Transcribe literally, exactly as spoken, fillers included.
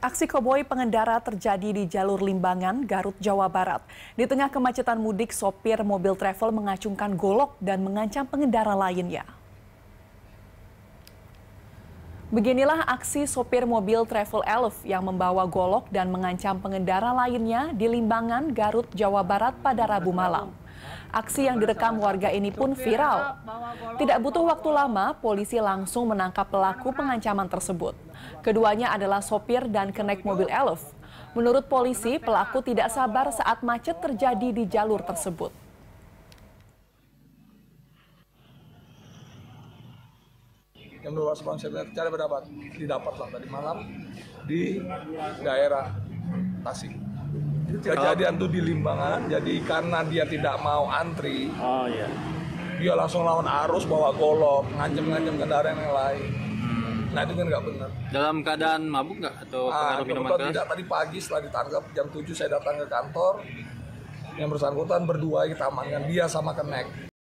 Aksi koboi pengendara terjadi di jalur Limbangan, Garut, Jawa Barat. Di tengah kemacetan mudik, sopir mobil travel mengacungkan golok dan mengancam pengendara lainnya. Beginilah aksi sopir mobil travel elf yang membawa golok dan mengancam pengendara lainnya di Limbangan, Garut, Jawa Barat pada Rabu malam. Aksi yang direkam warga ini pun viral. Tidak butuh waktu lama, polisi langsung menangkap pelaku pengancaman tersebut. Keduanya adalah sopir dan kenek mobil elf. Menurut polisi, pelaku tidak sabar saat macet terjadi di jalur tersebut. Yang meluas konsepnya cara berdapat, didapatlah tadi malam di daerah Tasik. Kejadian itu di Limbangan, jadi karena dia tidak mau antri, oh, iya. Dia langsung lawan arus bawa golok, ngancem-ngancem kendaraan yang lain. Nah itu kan nggak benar. Dalam keadaan mabuk nggak atau pengaruh minuman keras? Tidak, tadi pagi setelah ditangkap jam tujuh saya datang ke kantor, yang bersangkutan berdua kita amankan, dia sama kenek.